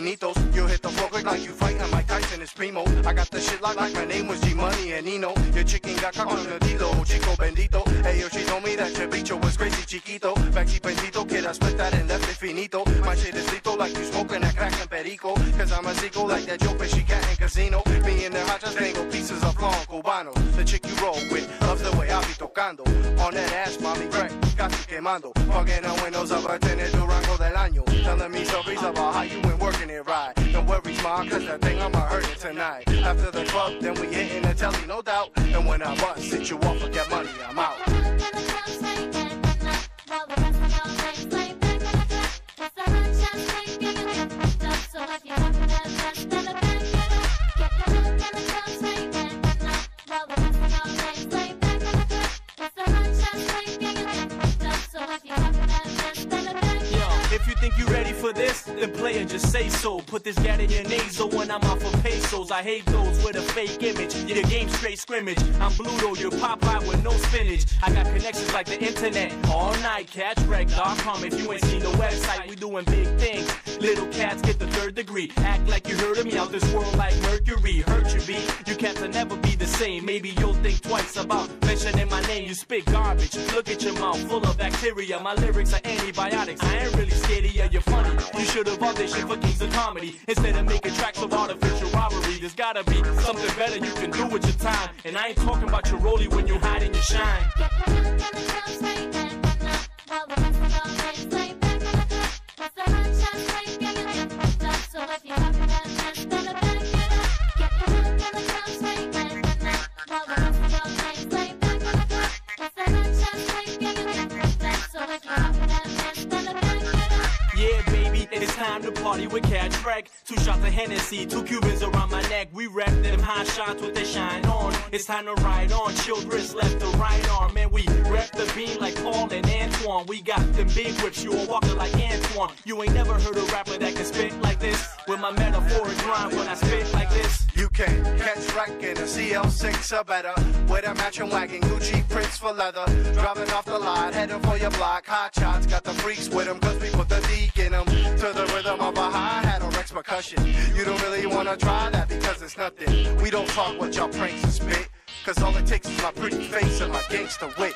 Chinitos. You hit the fork like you fighting Mike Tyson. It's primo. I got the shit like my name was G Money and Nino. Your chicken got cock on the dilo, chico bendito. Hey, yo, she told me that your bicho was crazy chiquito. Maxi bendito, kid, I split that and left it finito. My shit is lethal like you smoking that crack and perico. Cause I'm a zico like that Joe Pesci cat in Casino. Me and the hachas dangle pieces of long cubano. The chick you roll with loves the way I be tocando. On that ass, mommy, crack, casi quemando. Fucking the windows of a tennis Durango del año. Telling me stories about how you been working it right. Don't worry, mom, cause that thing I'ma hurt it tonight. After the club, then we hitting the telly, no doubt. And when I bust, sit you off, forget money, I'm out. Think you ready for this? Then player, just say so. Put this gat in your nasal when I'm out for pesos. I hate those with a fake image. You're the game straight scrimmage. I'm Bluto, you're Popeye with no spinach. I got connections like the internet. All night, Catchwreck.com. If you ain't seen the website, we doing big things. Little cats get the third degree. Act like you heard of me out this world like Mercury. Hurt you, be. You cats will never be the same. Maybe you'll think twice about mentioning my name. You spit garbage. Look at your mouth full of bacteria. My lyrics are antibiotics. I ain't really scared of you. Yeah, you're funny. You should have auditioned for Kings of Comedy instead of making tracks of artificial robbery. There's gotta be something better you can do with your time. And I ain't talking about your rollie when you hide in your shine. Time to party with Catch Wreck. 2 shots of Hennessy, 2 Cubans around my neck. We rap them high shots with the shine on. It's time to ride on, children's left to right arm. And we rep the bean like Paul and Antoine. We got them big whips, you a walker like Antoine. You ain't never heard a rapper that can spit like this. With my metaphoric rhyme when I spit like this. You can catch wreck in a CL6 or better. With a matching wagon, Gucci prints for leather. Driving off the lot, heading for your block. Hot shots, got the freaks with them, cause we put the deek in them. To the rhythm of a hi-hat or Rex percussion. You don't really wanna try that because it's nothing. We don't talk with y'all pranks and spit, cause all it takes is my pretty face and my gangster wit.